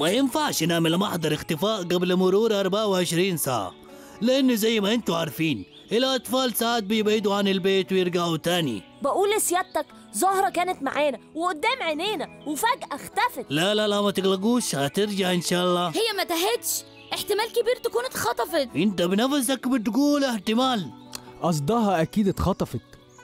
ما ينفعش نعمل محضر اختفاء قبل مرور 24 ساعة، لأن زي ما انتوا عارفين الأطفال ساعات بيبعدوا عن البيت ويرجعوا تاني. بقول لسيادتك زهرة كانت معانا وقدام عينينا وفجأة اختفت. لا لا لا ما تقلقوش، هترجع إن شاء الله. هي ما تاهتش، احتمال كبير تكون اتخطفت. انت بنفسك بتقول احتمال؟ قصدها أكيد اتخطفت،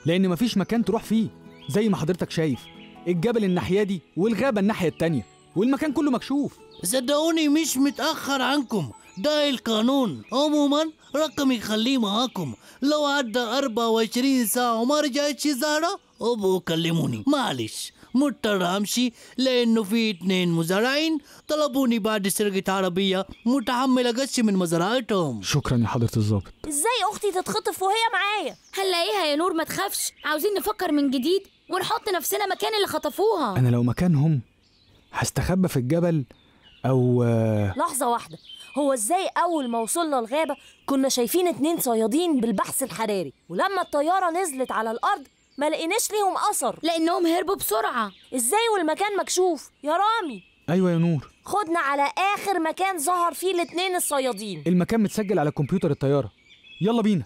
لأن مفيش مكان تروح فيه زي ما حضرتك شايف، الجبل الناحية دي والغابة الناحية التانية والمكان كله مكشوف. صدقوني مش متأخر عنكم، ده القانون. عموما رقم يخليه معاكم، لو عدى 24 ساعة وما رجعتش زهرة ابقوا كلموني. معلش مضطر امشي لانه في 2 مزارعين طلبوني بعد سرقة عربية متحمل اغش من مزرعتهم. شكرا يا حضرة الظابط. ازاي اختي تتخطف وهي معايا؟ هنلاقيها يا نور ما تخافش، عاوزين نفكر من جديد ونحط نفسنا مكان اللي خطفوها. انا لو مكانهم هستخبى في الجبل أو لحظة واحدة، هو إزاي أول ما وصلنا الغابة كنا شايفين 2 صيادين بالبحث الحراري ولما الطيارة نزلت على الأرض ما لقيناش ليهم أثر لأنهم هربوا بسرعة؟ إزاي والمكان مكشوف يا رامي؟ أيوة يا نور، خدنا على آخر مكان ظهر فيه 2 الصيادين. المكان متسجل على كمبيوتر الطيارة، يلا بينا.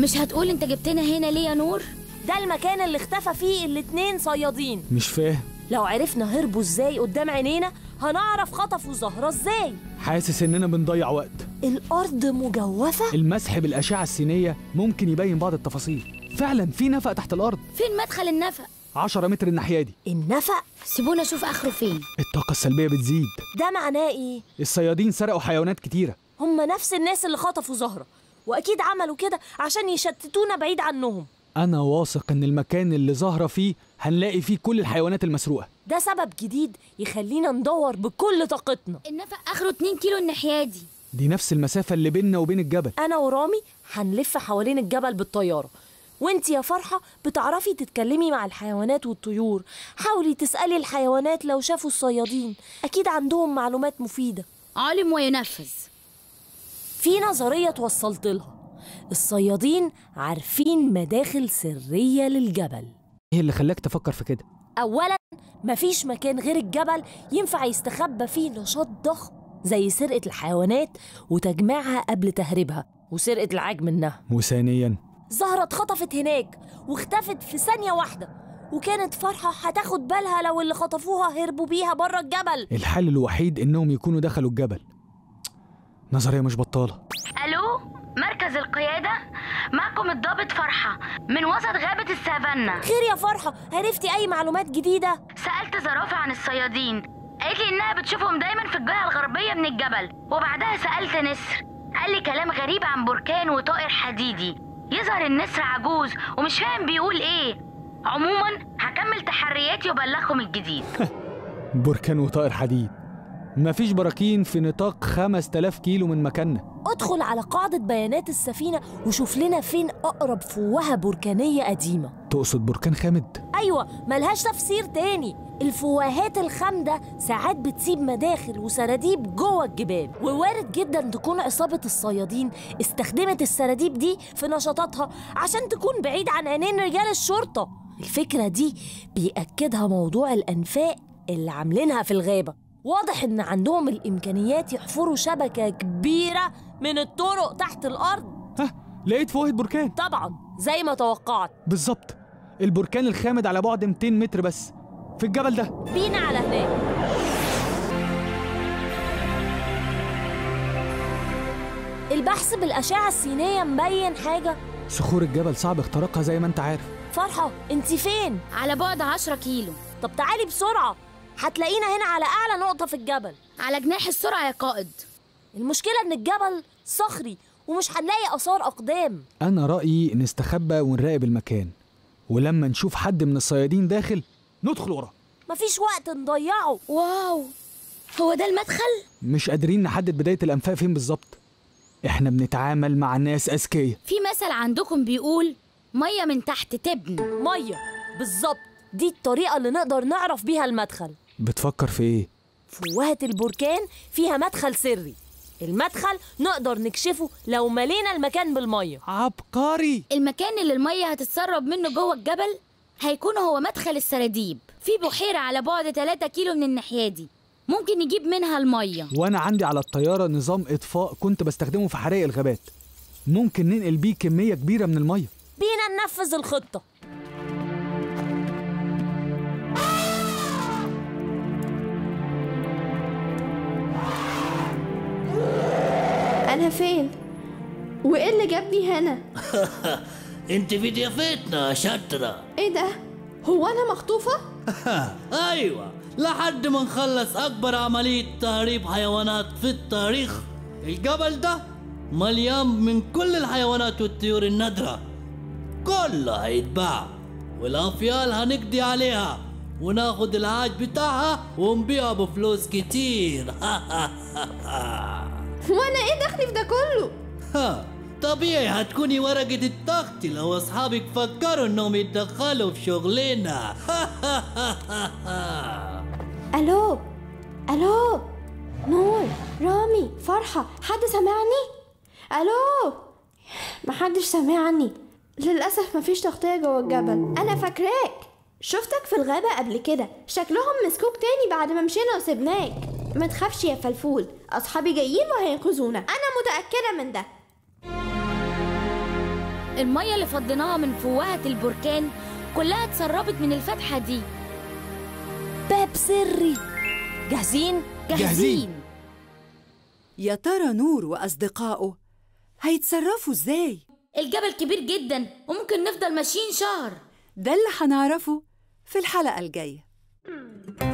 مش هتقول انت جبتنا هنا ليه يا نور؟ ده المكان اللي اختفى فيه 2 صيادين. مش فاهم، لو عرفنا هربوا ازاي قدام عينينا هنعرف خطفوا زهرة ازاي. حاسس اننا بنضيع وقت، الارض مجوفة، المسح بالاشعة السينية ممكن يبين بعض التفاصيل. فعلا في نفق تحت الارض. فين مدخل النفق؟ 10 متر الناحية دي. النفق؟ سيبونا اشوف اخره فين. الطاقة السلبية بتزيد، ده معناه ايه؟ الصيادين سرقوا حيوانات كتيرة، هم نفس الناس اللي خطفوا زهرة واكيد عملوا كده عشان يشتتونا بعيد عنهم. أنا واثق إن المكان اللي زهرة فيه هنلاقي فيه كل الحيوانات المسروقة. ده سبب جديد يخلينا ندور بكل طاقتنا. النفق آخره 2 كيلو الناحية دي. دي نفس المسافة اللي بيننا وبين الجبل. أنا ورامي هنلف حوالين الجبل بالطيارة، وإنتي يا فرحة بتعرفي تتكلمي مع الحيوانات والطيور، حاولي تسألي الحيوانات لو شافوا الصيادين، أكيد عندهم معلومات مفيدة. عالم وينفذ. في نظرية توصلت لها، الصيادين عارفين مداخل سرية للجبل. ايه اللي خلاك تفكر في كده؟ اولا مفيش مكان غير الجبل ينفع يستخبى فيه نشاط ضخم زي سرقة الحيوانات وتجميعها قبل تهريبها وسرقة العاج منها. وثانيا زهرة اتخطفت هناك واختفت في ثانية واحدة، وكانت فرحة هتاخد بالها لو اللي خطفوها هربوا بيها بره الجبل. الحل الوحيد انهم يكونوا دخلوا الجبل. نظرية مش بطالة. الو مركز القيادة، معكم الضابط فرحة من وسط غابة السافانا. خير يا فرحة، عرفتي أي معلومات جديدة؟ سألت زرافة عن الصيادين، قالت لي إنها بتشوفهم دايما في الجهة الغربية من الجبل، وبعدها سألت نسر قال لي كلام غريب عن بركان وطائر حديدي، يظهر النسر عجوز ومش فاهم بيقول إيه. عموما هكمل تحرياتي وبلغكم الجديد. بركان وطائر حديد، مفيش براكين في نطاق 5000 كيلو من مكاننا. ادخل على قاعدة بيانات السفينة وشوف لنا فين أقرب فوهة بركانية قديمة. تقصد بركان خامد؟ أيوة، ملهاش تفسير تاني، الفوهات الخامدة ساعات بتسيب مداخل وسراديب جوه الجبال، ووارد جدا تكون عصابة الصيادين استخدمت السراديب دي في نشاطاتها عشان تكون بعيد عن عينين رجال الشرطة. الفكرة دي بيأكدها موضوع الأنفاق اللي عاملينها في الغابة، واضح إن عندهم الإمكانيات يحفروا شبكة كبيرة من الطرق تحت الأرض. ها، لقيت فوهة بركان. طبعاً زي ما توقعت بالظبط، البركان الخامد على بعد 200 متر بس في الجبل ده. بينا على هناك. البحث بالأشعة السينية مبين حاجة، صخور الجبل صعب اختراقها زي ما أنت عارف. فرحة أنت فين؟ على بعد 10 كيلو. طب تعالي بسرعة، هتلاقينا هنا على أعلى نقطة في الجبل. على جناح السرعة يا قائد. المشكلة إن الجبل صخري ومش هنلاقي آثار أقدام. أنا رأيي نستخبى ونراقب المكان، ولما نشوف حد من الصيادين داخل ندخل وراه. مفيش وقت نضيعه. واو، هو ده المدخل؟ مش قادرين نحدد بداية الأنفاق فين بالظبط، إحنا بنتعامل مع ناس أذكياء. في مثل عندكم بيقول مية من تحت تبني. مية بالظبط، دي الطريقة اللي نقدر نعرف بيها المدخل. بتفكر في إيه؟ فوهة البركان فيها مدخل سري، المدخل نقدر نكشفه لو ملينا المكان بالميه. عبقري. المكان اللي الميه هتتسرب منه جوه الجبل هيكون هو مدخل السراديب، في بحيره على بعد 3 كيلو من الناحيه دي، ممكن نجيب منها الميه. وانا عندي على الطياره نظام اطفاء كنت بستخدمه في حرائق الغابات، ممكن ننقل بيه كميه كبيره من الميه. بينا ننفذ الخطه. أنا فين؟ وإيه اللي جابني هنا؟ أنت في ضيافتنا يا شطرة. إيه ده؟ هو أنا مخطوفة؟ أيوه، لحد ما نخلص أكبر عملية تهريب حيوانات في التاريخ. الجبل ده مليان من كل الحيوانات والطيور النادرة، كله هيتباع والأفيال هنقضي عليها وناخد العاج بتاعها ونبيعها بفلوس كتير. وانا ايه دخلي في ده كله؟ ها طبيعي هتكوني ورقة الضغط لو اصحابك فكروا انهم يتدخلوا في شغلنا. الو الو، نور، رامي، فرحة، حد سامعني؟ الو، محدش سامعني للاسف. مفيش تغطية جوه الجبل. انا فاكراك، شفتك في الغابة قبل كده، شكلهم مسكوك تاني بعد ما مشينا وسبناك. ما تخافش يا فلفول، أصحابي جايين وهينقذونا، أنا متأكدة من ده. المية اللي فضيناها من فوهة البركان كلها اتسربت من الفتحة دي، باب سري. جاهزين؟ جاهزين. يا ترى نور وأصدقائه هيتصرفوا إزاي؟ الجبل كبير جدا وممكن نفضل ماشيين شهر. ده اللي هنعرفه في الحلقة الجاية.